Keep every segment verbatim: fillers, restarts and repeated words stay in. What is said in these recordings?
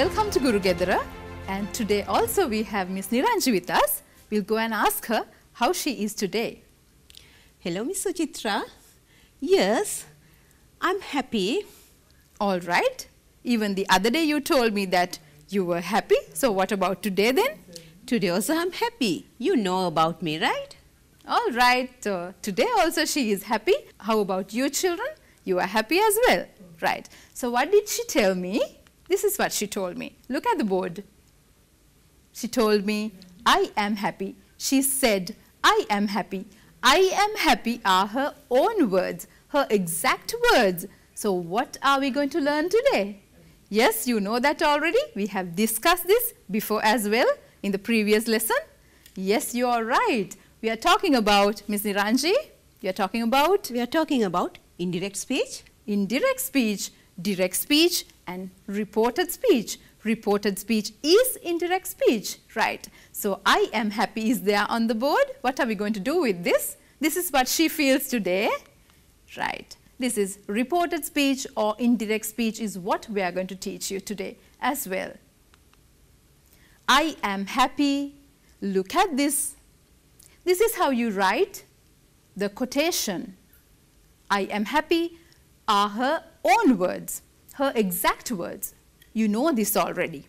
welcome to Guru Gedara. And today also we have Miss Niranji with us. We'll go and ask her how she is today. Hello, Miss Suchitra. Yes, I'm happy. All right. Even the other day you told me that you were happy. So what about today then? Today also I'm happy. You know about me, right? All right. Uh, today also she is happy. How about you children? You are happy as well. Right. So what did she tell me? This is what she told me. Look at the board. She told me, I am happy. She said, I am happy. I am happy are her own words, her exact words. So what are we going to learn today? Yes, you know that already. We have discussed this before as well in the previous lesson. Yes, you are right. We are talking about, Miss Niranji, we are talking about? We are talking about indirect speech. Indirect speech, direct speech and reported speech. Reported speech is indirect speech, right? So, I am happy is there on the board. What are we going to do with this? This is what she feels today, right? This is reported speech or indirect speech is what we are going to teach you today as well. I am happy. Look at this. This is how you write the quotation. I am happy are her own words, her exact words. You know this already.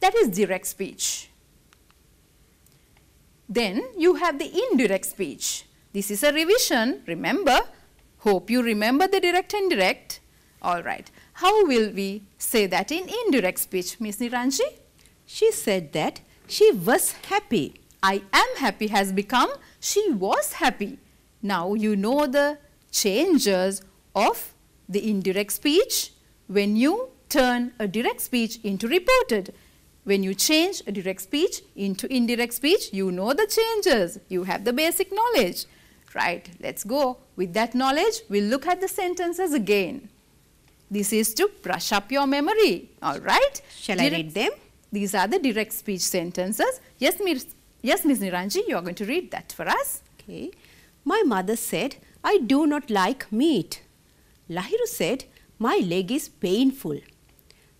That is direct speech. Then you have the indirect speech. This is a revision. Remember, hope you remember the direct and indirect. All right. How will we say that in indirect speech, Miss Niranji? She said that she was happy. I am happy has become she was happy. Now you know the changes of the indirect speech when you turn a direct speech into reported. When you change a direct speech into indirect speech, you know the changes. You have the basic knowledge. Right, let's go. With that knowledge, we'll look at the sentences again. This is to brush up your memory. All right. Shall direct, I read them? These are the direct speech sentences. Yes, Miss yes, Miss Niranji, you are going to read that for us. Okay. My mother said, I do not like meat. Lahiru said, my leg is painful.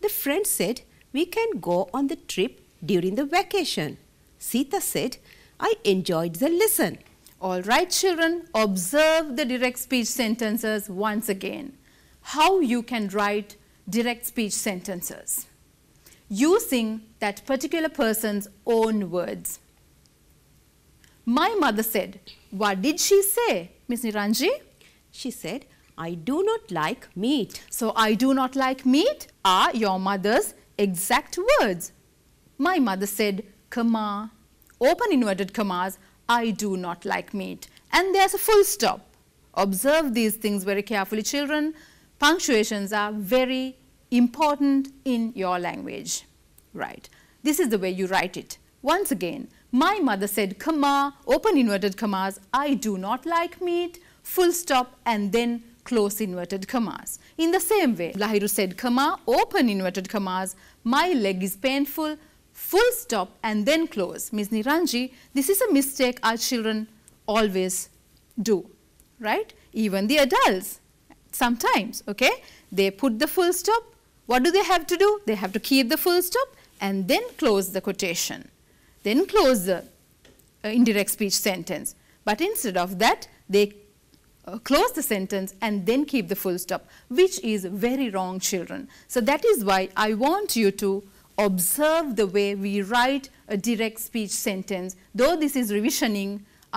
The friend said, we can go on the trip during the vacation. Sita said, I enjoyed the lesson. All right, children, observe the direct speech sentences once again. How you can write direct speech sentences using that particular person's own words. My mother said, what did she say, Miss Niranji? She said, I do not like meat. So, I do not like meat are your mother's exact words. My mother said, comma, open inverted commas, I do not like meat. And there's a full stop. Observe these things very carefully, children. Punctuations are very important in your language. Right. This is the way you write it. Once again, my mother said, comma, open inverted commas, I do not like meat, full stop, and then close inverted commas. In the same way, Lahiru said, comma, open inverted commas, my leg is painful, full stop and then close. Miss Niranji, this is a mistake our children always do, right? Even the adults, sometimes, okay? They put the full stop. What do they have to do? They have to keep the full stop and then close the quotation. Then close the uh, indirect speech sentence. But instead of that, they Uh, close the sentence and then keep the full stop, which is very wrong, children. So that is why I want you to observe the way we write a direct speech sentence. Though this is revisioning,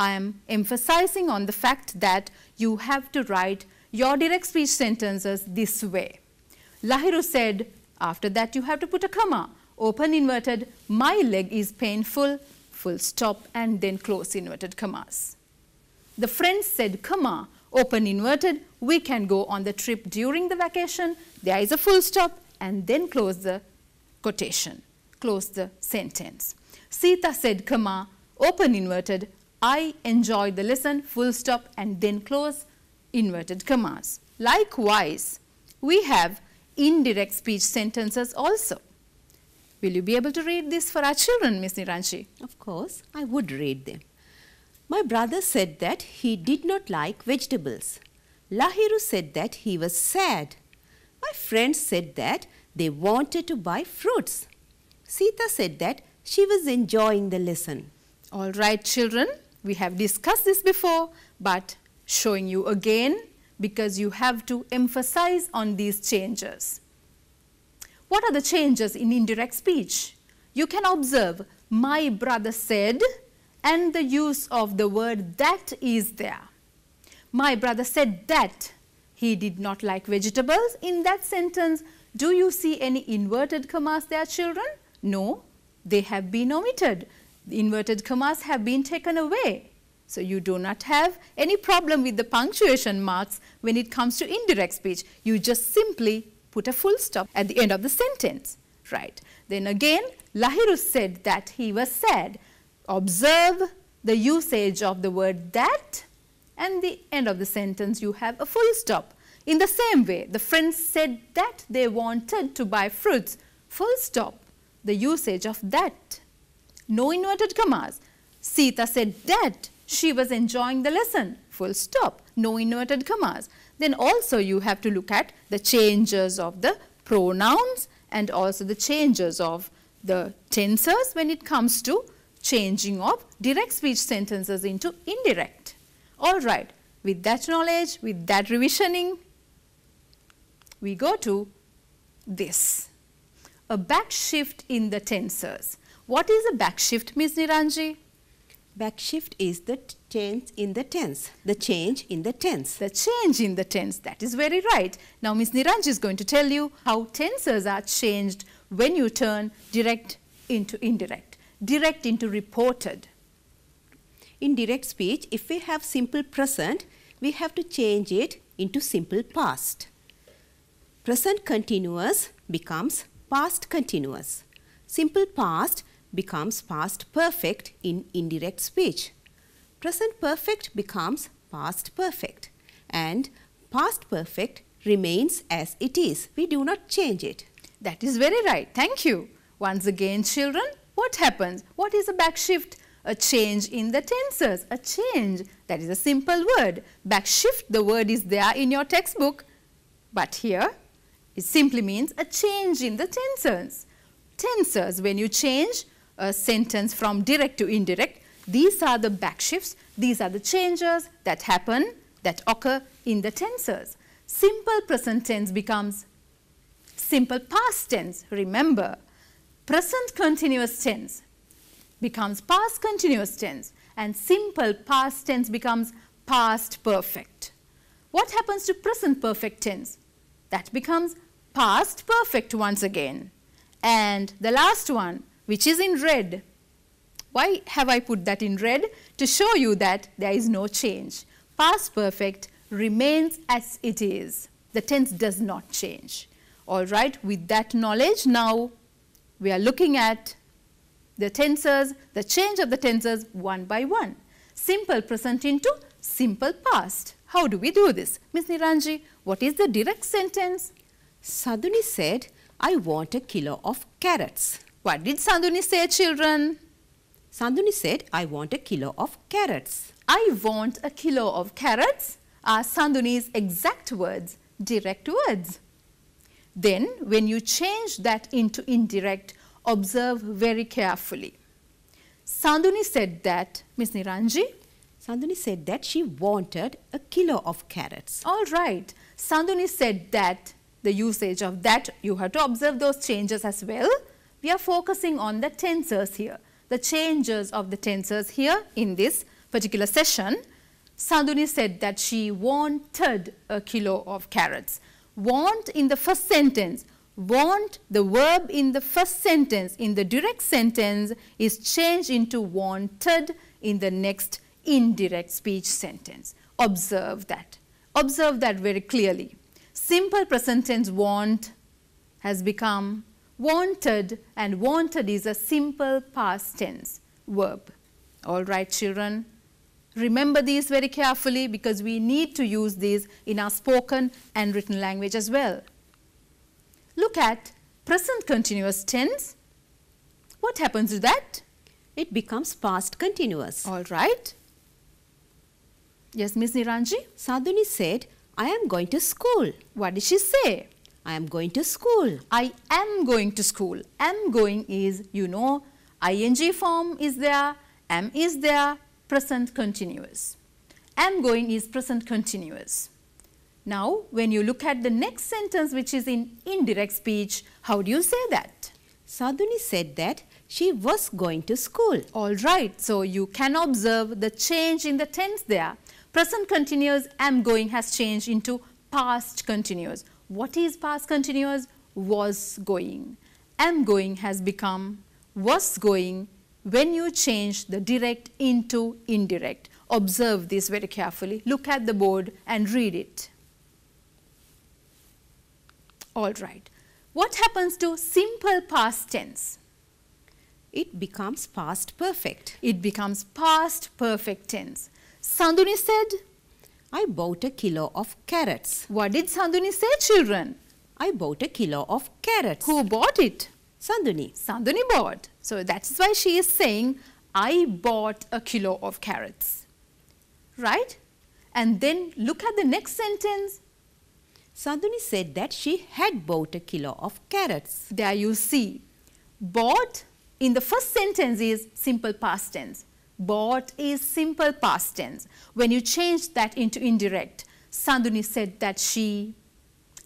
I am emphasizing on the fact that you have to write your direct speech sentences this way. Lahiru said, after that you have to put a comma, open inverted, my leg is painful, full stop and then close inverted commas. The friend said, comma, open inverted, we can go on the trip during the vacation. There is a full stop and then close the quotation, close the sentence. Sita said, comma, open inverted, I enjoyed the lesson, full stop and then close inverted commas. Likewise, we have indirect speech sentences also. Will you be able to read this for our children, Miss Niranji? Of course, I would read them. My brother said that he did not like vegetables. Lahiru said that he was sad. My friends said that they wanted to buy fruits. Sita said that she was enjoying the lesson. All right, children, we have discussed this before, but showing you again because you have to emphasize on these changes. What are the changes in indirect speech? You can observe my brother said and the use of the word that is there. My brother said that he did not like vegetables. In that sentence, do you see any inverted commas there, children? No, they have been omitted. The inverted commas have been taken away. So you do not have any problem with the punctuation marks when it comes to indirect speech. You just simply put a full stop at the end of the sentence. Right. Then again, Lahiru said that he was sad. Observe the usage of the word that and the end of the sentence you have a full stop. In the same way, the friends said that they wanted to buy fruits. Full stop. The usage of that. No inverted commas. Sita said that she was enjoying the lesson. Full stop. No inverted commas. Then also you have to look at the changes of the pronouns and also the changes of the tenses when it comes to changing of direct speech sentences into indirect. All right. With that knowledge, with that revisioning, we go to this. A back shift in the tenses. What is a back shift, Miss Niranji? Back shift is the change in the tense. The change in the tense. The change in the tense. That is very right. Now, Miss Niranji is going to tell you how tenses are changed when you turn direct into indirect, direct into reported. In direct speech, if we have simple present, we have to change it into simple past. Present continuous becomes past continuous. Simple past becomes past perfect in indirect speech. Present perfect becomes past perfect. And past perfect remains as it is. We do not change it. That is very right. Thank you. Once again, children, what happens? What is a back shift? A change in the tenses, a change, that is a simple word. Back shift, the word is there in your textbook, but here it simply means a change in the tenses. Tenses, when you change a sentence from direct to indirect, these are the back shifts, these are the changes that happen, that occur in the tenses. Simple present tense becomes simple past tense. Remember, present continuous tense becomes past continuous tense and simple past tense becomes past perfect. What happens to present perfect tense? That becomes past perfect once again. And the last one, which is in red. Why have I put that in red? To show you that there is no change. Past perfect remains as it is. The tense does not change. All right, with that knowledge now we are looking at the tenses, the change of the tenses one by one. Simple present into simple past. How do we do this? Miss Niranji, what is the direct sentence? Sanduni said, I want a kilo of carrots. What did Sanduni say, children? Sanduni said, I want a kilo of carrots. I want a kilo of carrots are Sanduni's exact words, direct words. Then when you change that into indirect, observe very carefully. Sanduni said that, Miss Niranji? Sanduni said that she wanted a kilo of carrots. All right. Sanduni said that, the usage of that, you have to observe those changes as well. We are focusing on the tenses here, the changes of the tenses here in this particular session. Sanduni said that she wanted a kilo of carrots. Want in the first sentence. Want, the verb in the first sentence, in the direct sentence, is changed into wanted in the next indirect speech sentence. Observe that. Observe that very clearly. Simple present tense want has become wanted, and wanted is a simple past tense verb. All right, children. Remember these very carefully because we need to use these in our spoken and written language as well. Look at present continuous tense. What happens to that? It becomes past continuous. All right. Yes, Miss Niranji? Sanduni said, I am going to school. What did she say? I am going to school. I am going to school. Am going is, you know, ing form is there, am is there, present continuous. Am going is present continuous. Now, when you look at the next sentence which is in indirect speech, how do you say that? Sanduni said that she was going to school. All right. So, you can observe the change in the tense there. Present continuous am going has changed into past continuous. What is past continuous? Was going. Am going has become was going when you change the direct into indirect. Observe this very carefully. Look at the board and read it. All right. What happens to simple past tense? It becomes past perfect. It becomes past perfect tense. Sanduni said, I bought a kilo of carrots. What did Sanduni say, children? I bought a kilo of carrots. Who bought it? Sanduni. Sanduni bought. So that's why she is saying, I bought a kilo of carrots. Right? And then look at the next sentence. Sanduni said that she had bought a kilo of carrots. There you see. Bought in the first sentence is simple past tense. Bought is simple past tense. When you change that into indirect, Sanduni said that she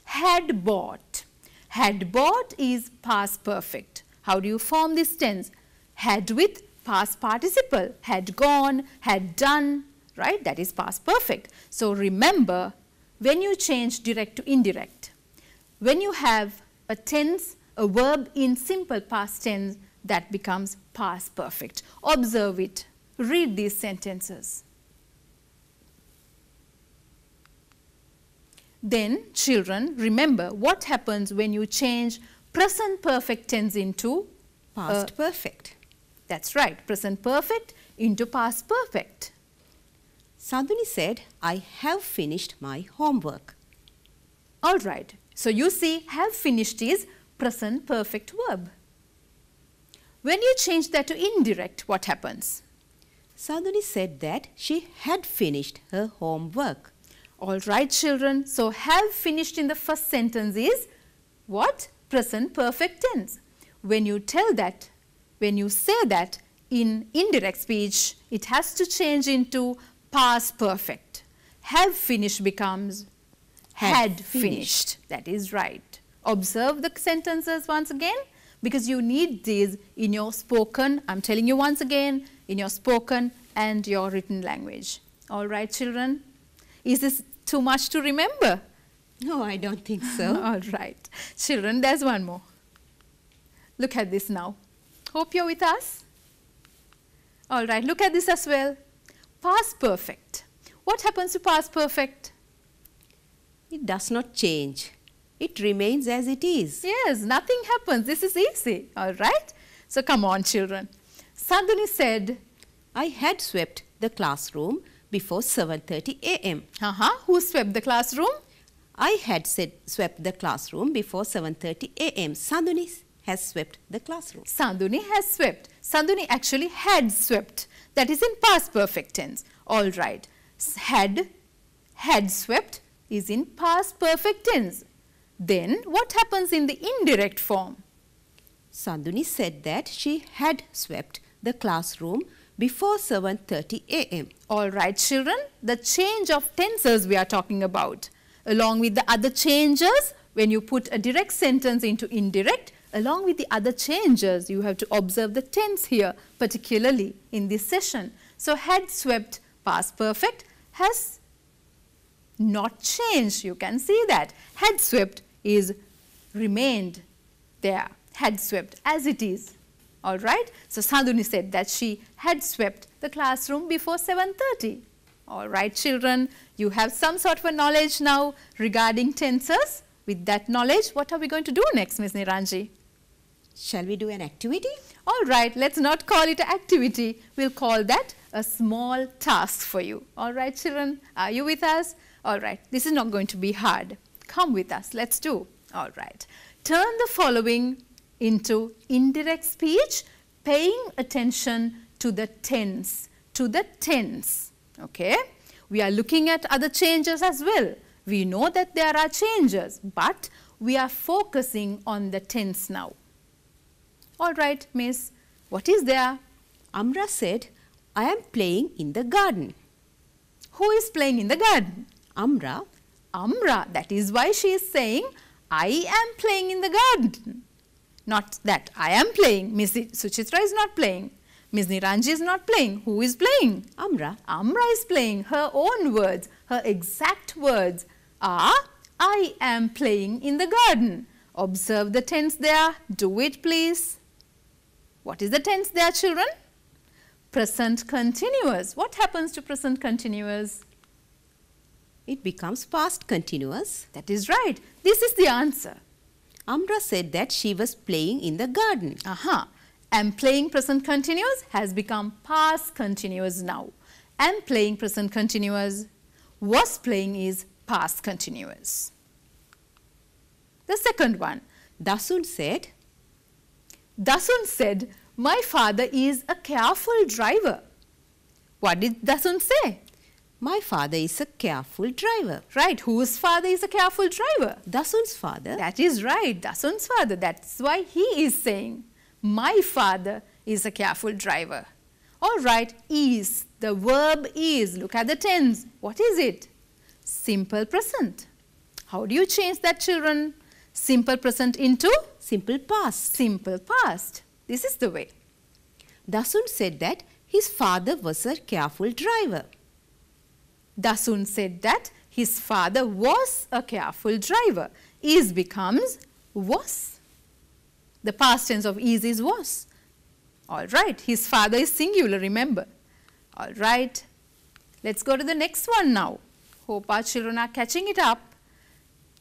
had bought. Had bought is past perfect. How do you form this tense? Had with past participle. Had gone, had done, right? That is past perfect. So remember, when you change direct to indirect, when you have a tense, a verb in simple past tense, that becomes past perfect. Observe it. Read these sentences. Then, children, remember what happens when you change present perfect tense into past uh, perfect. That's right, present perfect into past perfect. Sanduni said, I have finished my homework. All right. So, you see, have finished is present perfect verb. When you change that to indirect, what happens? Sanduni said that she had finished her homework. All right, children. So, have finished in the first sentence is what? Present perfect tense. When you tell that, when you say that in indirect speech, it has to change into past perfect. Have finished becomes had, had finished. finished. That is right. Observe the sentences once again because you need these in your spoken, I'm telling you once again, in your spoken and your written language. All right, children. Is this too much to remember? No, I don't think so. All right. Children, there's one more. Look at this now. Hope you're with us. All right, look at this as well. Past perfect. What happens to past perfect? It does not change. It remains as it is. Yes, nothing happens. This is easy. All right. So, come on, children. Sanduni said, I had swept the classroom before seven thirty a m Uh-huh. Who swept the classroom? I had said swept the classroom before seven thirty a m Sanduni has swept the classroom. Sanduni has swept. Sanduni actually had swept. That is in past perfect tense. All right. Had, had swept is in past perfect tense. Then what happens in the indirect form? Sanduni said that she had swept the classroom before seven thirty a m All right, children, the change of tenses we are talking about. Along with the other changes, when you put a direct sentence into indirect, along with the other changes, you have to observe the tense here, particularly in this session. So, had swept, past perfect, has not changed. You can see that. Had swept is remained there. Had swept as it is. All right. So, Sanduni said that she had swept the classroom before seven thirty. All right, children, you have some sort of a knowledge now regarding tenses. With that knowledge, what are we going to do next, Miss Niranji? Shall we do an activity? All right, let's not call it an activity. We'll call that a small task for you. All right, children, are you with us? All right, this is not going to be hard. Come with us, let's do. All right, turn the following into indirect speech, paying attention to the tense, to the tense, okay? We are looking at other changes as well. We know that there are changes, but we are focusing on the tense now. All right, miss, what is there? Amra said, I am playing in the garden. Who is playing in the garden? Amra. Amra, that is why she is saying, I am playing in the garden. Not that I am playing. Miss Suchitra is not playing. Miss Niranji is not playing. Who is playing? Amra. Amra is playing. Her own words, her exact words are, I am playing in the garden. Observe the tense there. Do it, please. What is the tense there, children? Present continuous. What happens to present continuous? It becomes past continuous. That is right. This is the answer. Amra said that she was playing in the garden. Aha. And playing present continuous has become past continuous now. And playing present continuous, was playing is past continuous. The second one, Dasun said, Dasun said, my father is a careful driver. What did Dasun say? My father is a careful driver. Right. Whose father is a careful driver? Dasun's father. That is right. Dasun's father. That's why he is saying, my father is a careful driver. All right. Is. The verb is. Look at the tense. What is it? Simple present. How do you change that, children? Simple present into? Simple past. Simple past. This is the way. Dasun said that his father was a careful driver. Dasun said that his father was a careful driver. Is becomes was. The past tense of is is was. All right. His father is singular, remember. All right. Let's go to the next one now. Hope our children are catching it up.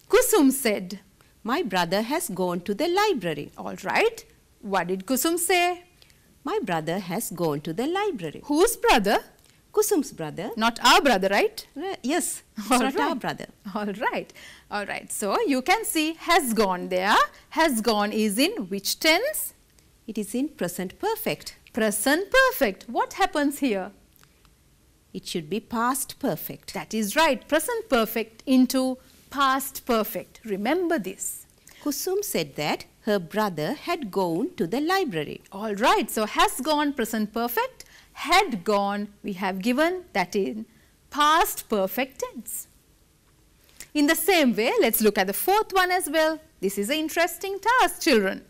Kusum said, my brother has gone to the library. All right. What did Kusum say? My brother has gone to the library. Whose brother? Kusum's brother. Not our brother, right? Re yes, it's not right. Our brother. All right. All right. So, you can see has gone there. Has gone is in which tense? It is in present perfect. Present perfect. What happens here? It should be past perfect. That is right. Present perfect into past perfect. Remember this. Kusum said that her brother had gone to the library. All right. So, has gone present perfect. Had gone, we have given that in past perfect tense. In the same way, let's look at the fourth one as well. This is an interesting task, children.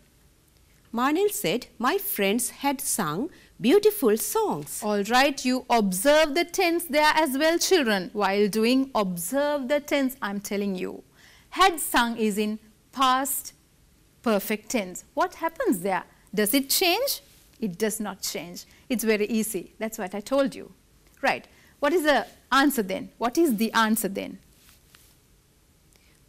Manil said, my friends had sung beautiful songs. All right, you observe the tense there as well, children. While doing observe the tense, I'm telling you. Had sung is in past perfect tense. What happens there? Does it change? It does not change. It's very easy. That's what I told you. Right. What is the answer then? What is the answer then?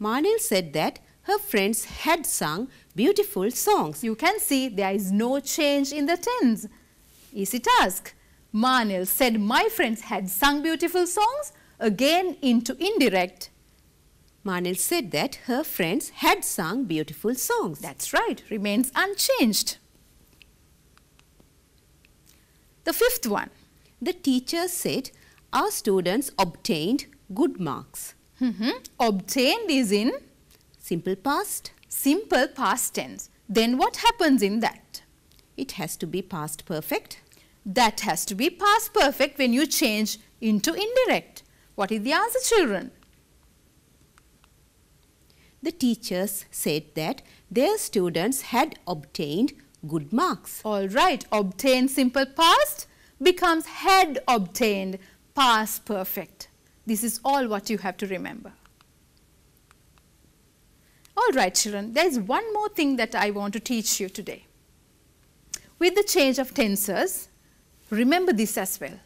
Manil said that her friends had sung beautiful songs. You can see there is no change in the tense. Easy task. Manil said my friends had sung beautiful songs. Again into indirect. Manil said that her friends had sung beautiful songs. That's right. Remains unchanged. The fifth one, the teacher said, our students obtained good marks. Mm-hmm. Obtained is in simple past. Simple past tense. Then what happens in that? It has to be past perfect. That has to be past perfect when you change into indirect. What is the answer, children? The teachers said that their students had obtained good marks. All right. Obtained simple past becomes had obtained past perfect. This is all what you have to remember. All right, children. There is one more thing that I want to teach you today. With the change of tenses, remember this as well.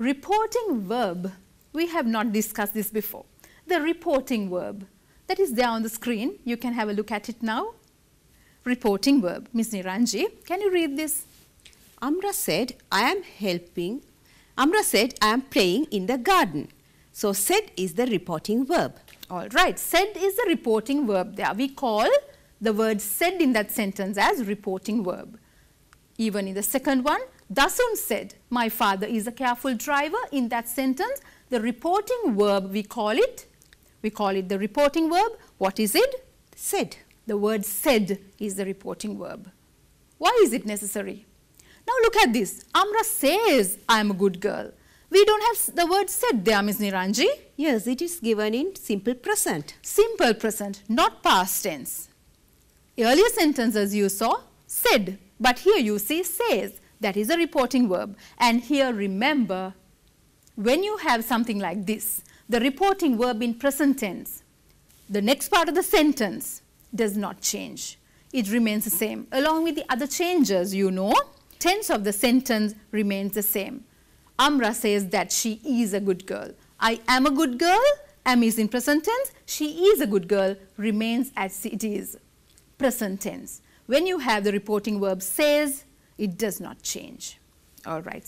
Reporting verb, we have not discussed this before. The reporting verb that is there on the screen. You can have a look at it now. Reporting verb. Miss Niranji, can you read this? Amra said, I am helping. Amra said, I am playing in the garden. So, said is the reporting verb. All right. Said is the reporting verb there. We call the word said in that sentence as reporting verb. Even in the second one, Dasun said, my father is a careful driver. In that sentence, the reporting verb, we call it. We call it the reporting verb. What is it? Said. The word said is the reporting verb. Why is it necessary? Now look at this. Amra says, I am a good girl. We don't have the word said there, Miss Niranji. Yes, it is given in simple present. Simple present, not past tense. Earlier sentences you saw said, but here you see says. That is a reporting verb. And here remember, when you have something like this, the reporting verb in present tense, the next part of the sentence does not change. It remains the same. Along with the other changes, you know, tense of the sentence remains the same. Amra says that she is a good girl. I am a good girl. Am is in present tense. She is a good girl remains as it is. Present tense. When you have the reporting verb says, it does not change. All right,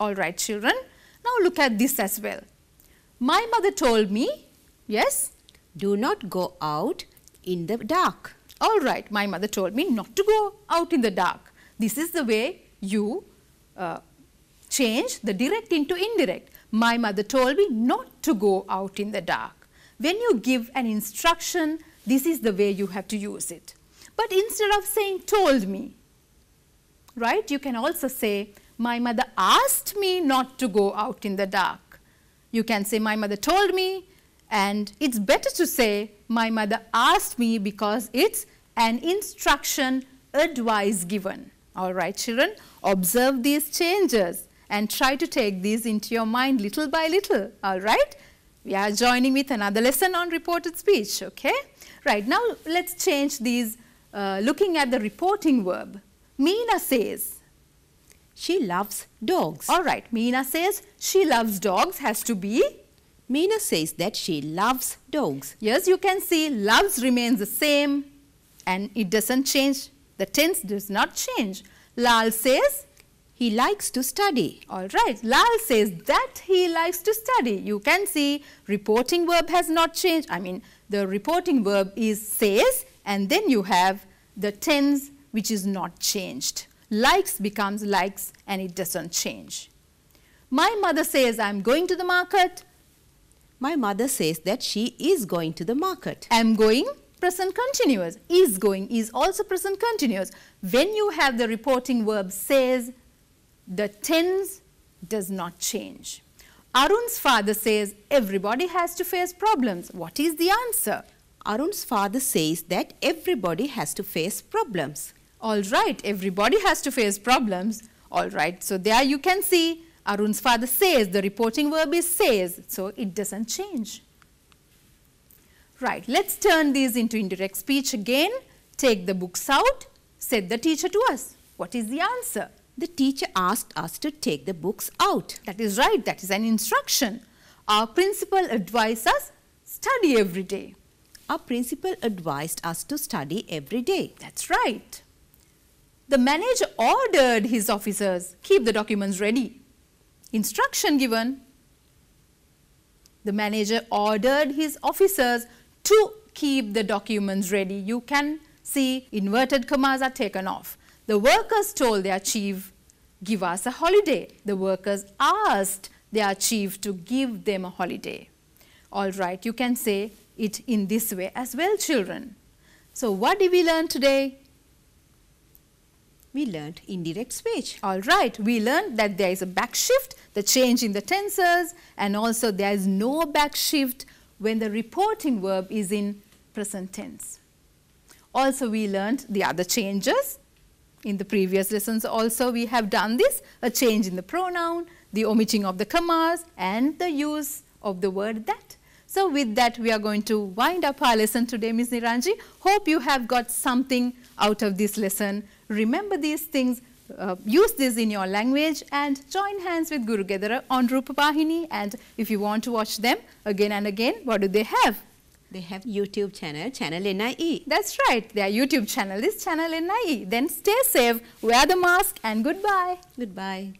all right, children. Now look at this as well. My mother told me, yes? Do not go out in the dark. All right, my mother told me not to go out in the dark. This is the way you uh, change the direct into indirect. My mother told me not to go out in the dark. When you give an instruction, this is the way you have to use it. But instead of saying told me, right, you can also say, my mother asked me not to go out in the dark. You can say, my mother told me, and it's better to say, my mother asked me because it's an instruction, advice given. All right, children, observe these changes and try to take these into your mind little by little. All right, we are joining with another lesson on reported speech, okay? Right, now let's change these, uh, looking at the reporting verb. Mina says, she loves dogs. All right, Mina says, she loves dogs has to be. Mina says that she loves dogs. Yes, you can see loves remains the same and it doesn't change. The tense does not change. Lal says, he likes to study. All right, Lal says that he likes to study. You can see reporting verb has not changed. I mean, the reporting verb is says and then you have the tense which is not changed. Likes becomes likes and it doesn't change. My mother says I am going to the market. My mother says that she is going to the market. I am going, present continuous. Is going is also present continuous. When you have the reporting verb says, the tense does not change. Arun's father says everybody has to face problems. What is the answer? Arun's father says that everybody has to face problems. All right, everybody has to face problems. All right, so there you can see Arun's father says, the reporting verb is says, so it doesn't change. Right, let's turn these into indirect speech again. Take the books out, said the teacher to us. What is the answer? The teacher asked us to take the books out. That is right, that is an instruction. Our principal advised us, study every day. Our principal advised us to study every day. That's right. The manager ordered his officers, keep the documents ready. Instruction given. The manager ordered his officers to keep the documents ready. You can see inverted commas are taken off. The workers told their chief, give us a holiday. The workers asked their chief to give them a holiday. All right, you can say it in this way as well, children. So what did we learn today? We learned indirect speech. All right, we learned that there is a back shift, the change in the tenses, and also there is no back shift when the reporting verb is in present tense. Also we learned the other changes. In the previous lessons also we have done this, a change in the pronoun, the omitting of the commas, and the use of the word that. So with that, we are going to wind up our lesson today, Miss Niranji. Hope you have got something out of this lesson. Remember these things, uh, use this in your language and join hands with Guru Gedara on Rupa Vahini. And if you want to watch them again and again, what do they have? They have YouTube channel, Channel N I E. That's right. Their YouTube channel is Channel N I E. Then stay safe, wear the mask and goodbye. Goodbye.